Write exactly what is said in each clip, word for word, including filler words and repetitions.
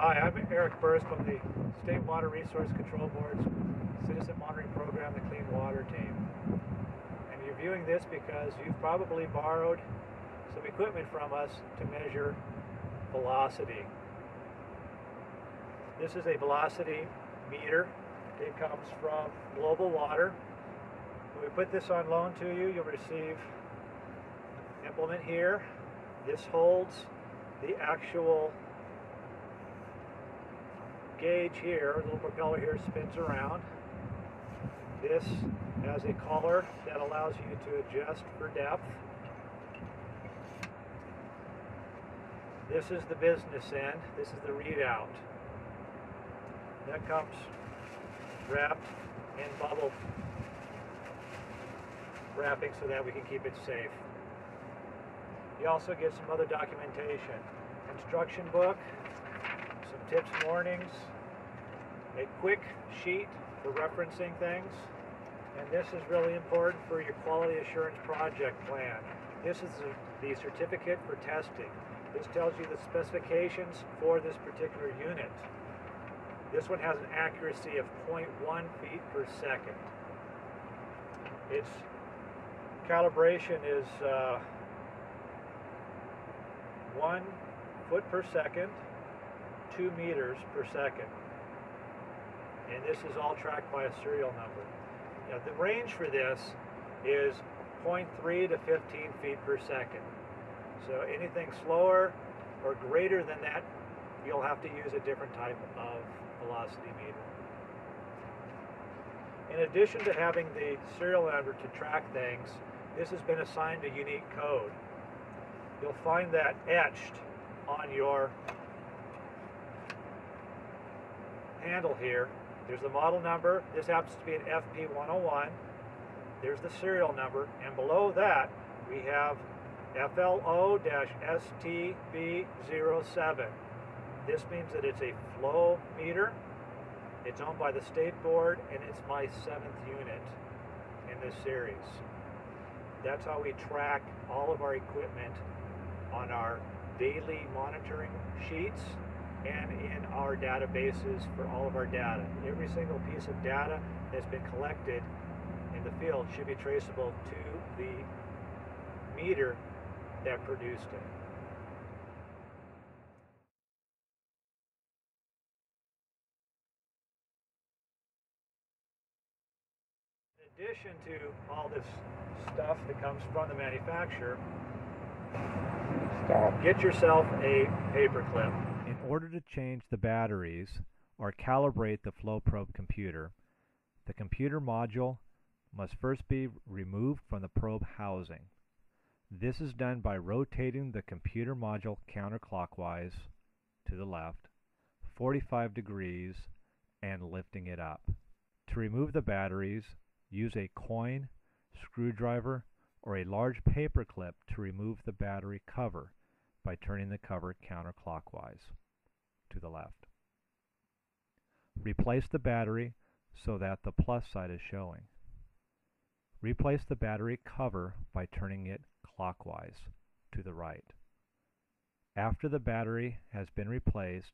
Hi, I'm Eric Burris from the State Water Resource Control Board's Citizen Monitoring Program, the Clean Water Team. And you're viewing this because you've probably borrowed some equipment from us to measure velocity. This is a velocity meter. It comes from Global Water. When we put this on loan to you, you'll receive an implement here. This holds the actual gauge here, a little propeller here spins around. This has a collar that allows you to adjust for depth. This is the business end. This is the readout. That comes wrapped in bubble wrapping so that we can keep it safe. You also get some other documentation. Instruction book, some tips and warnings, a quick sheet for referencing things, and this is really important for your quality assurance project plan. This is the certificate for testing. This tells you the specifications for this particular unit. This one has an accuracy of zero point one feet per second. Its calibration is uh, one foot per second, two meters per second. And this is all tracked by a serial number. Now, the range for this is zero point three to fifteen feet per second. So anything slower or greater than that, you'll have to use a different type of velocity meter. In addition to having the serial number to track things, this has been assigned a unique code. You'll find that etched on your handle here. There's the model number. This happens to be an F P one oh one. There's the serial number, and below that we have F L O S T B zero seven. This means that it's a flow meter. It's owned by the state board, and it's my seventh unit in this series. That's how we track all of our equipment on our daily monitoring sheets and in our databases for all of our data. Every single piece of data that's been collected in the field should be traceable to the meter that produced it. In addition to all this stuff that comes from the manufacturer, Stop. Get yourself a paperclip. In order to change the batteries or calibrate the Flow Probe computer, the computer module must first be removed from the probe housing. This is done by rotating the computer module counterclockwise to the left, forty-five degrees, and lifting it up. To remove the batteries, use a coin, screwdriver, or a large paper clip to remove the battery cover by turning the cover counterclockwise to the left. Replace the battery so that the plus side is showing. Replace the battery cover by turning it clockwise to the right. After the battery has been replaced,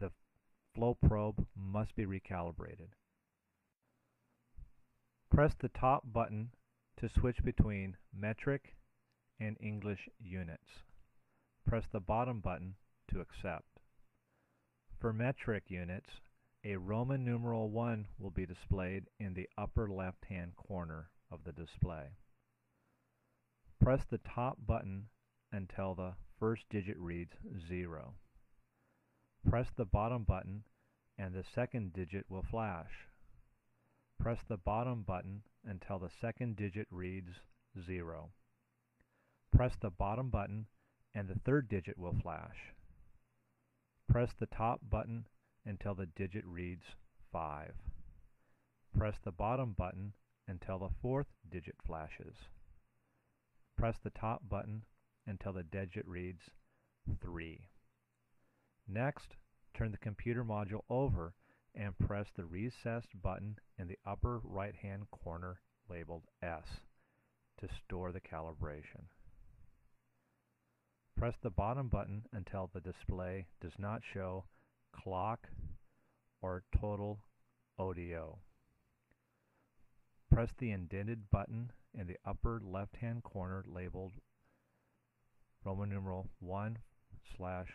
the flow probe must be recalibrated. Press the top button to switch between metric and English units. Press the bottom button to accept. For metric units, a Roman numeral one will be displayed in the upper left-hand corner of the display. Press the top button until the first digit reads zero. Press the bottom button and the second digit will flash. Press the bottom button until the second digit reads zero. Press the bottom button and the third digit will flash. Press the top button until the digit reads five. Press the bottom button until the fourth digit flashes. Press the top button until the digit reads three. Next, turn the computer module over and press the recessed button in the upper right-hand corner labeled S to store the calibration. Press the bottom button until the display does not show clock, or total O D O. Press the indented button in the upper left-hand corner labeled Roman numeral one slash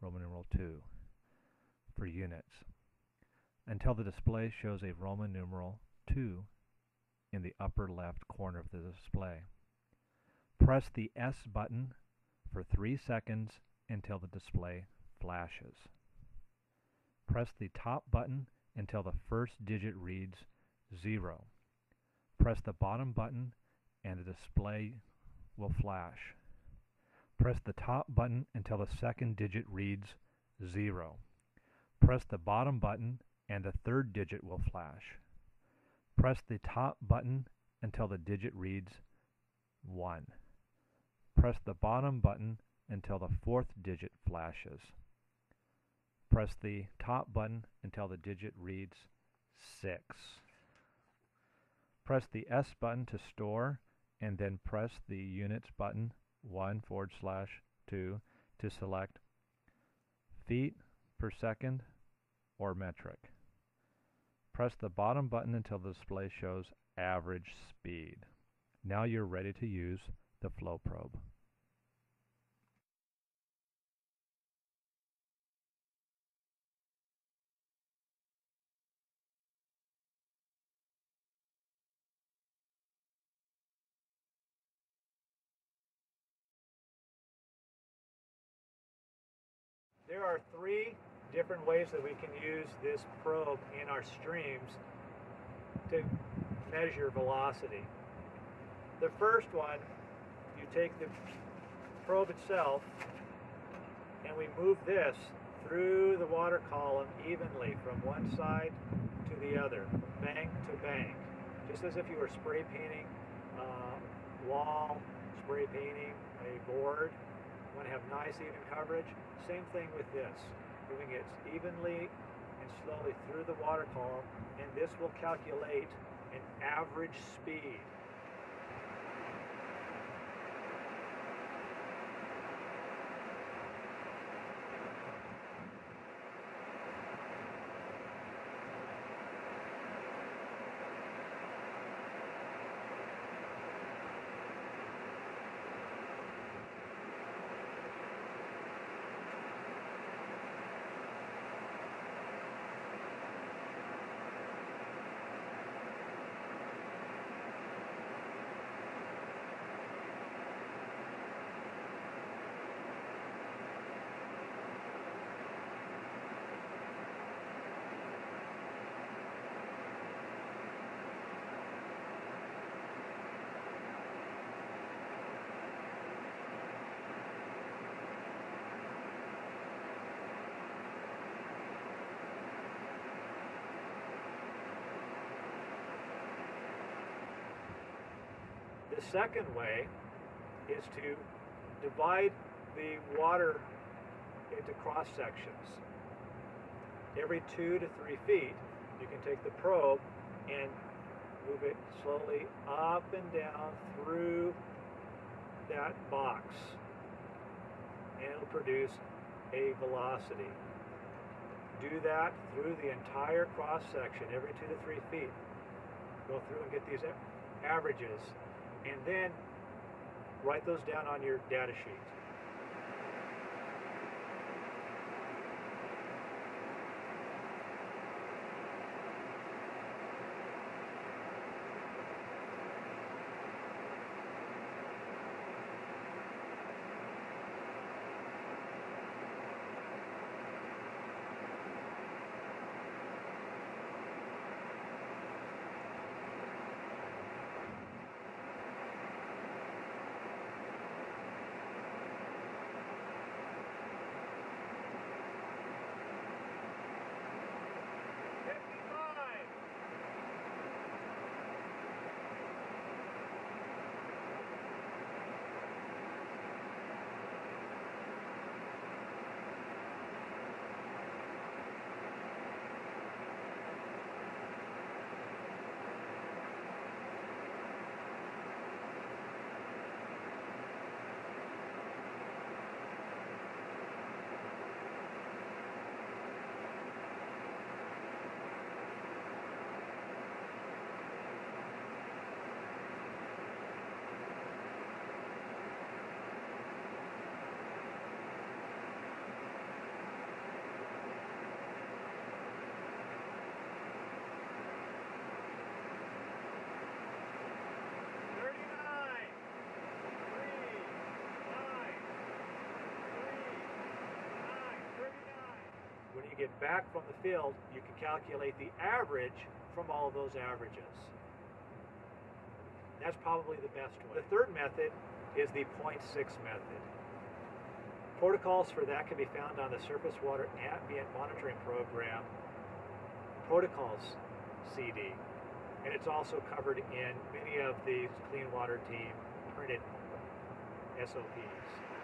Roman numeral two for units until the display shows a Roman numeral two in the upper left corner of the display. Press the S button for three seconds until the display flashes. Press the top button until the first digit reads zero. Press the bottom button and the display will flash. Press the top button until the second digit reads zero. Press the bottom button and the third digit will flash. Press the top button until the digit reads one. Press the bottom button until the fourth digit flashes. Press the top button until the digit reads six. Press the S button to store and then press the units button one forward slash two to select feet per second or metric. Press the bottom button until the display shows average speed. Now you're ready to use the Flow Probe. There are three different ways that we can use this probe in our streams to measure velocity. The first one, you take the probe itself and we move this through the water column evenly from one side to the other, bank to bank, just as if you were spray painting a wall, spray painting a board. You want to have nice even coverage. Same thing with this, doing it evenly and slowly through the water column, and this will calculate an average speed. The second way is to divide the water into cross sections. Every two to three feet, you can take the probe and move it slowly up and down through that box, and it'll produce a velocity. Do that through the entire cross section, every two to three feet. Go through and get these averages, and then write those down on your data sheet. get back from the field, you can calculate the average from all of those averages. That's probably the best way. The third method is the point six method. Protocols for that can be found on the Surface Water Ambient Monitoring Program Protocols C D, and it's also covered in many of the Clean Water Team printed S O Ps.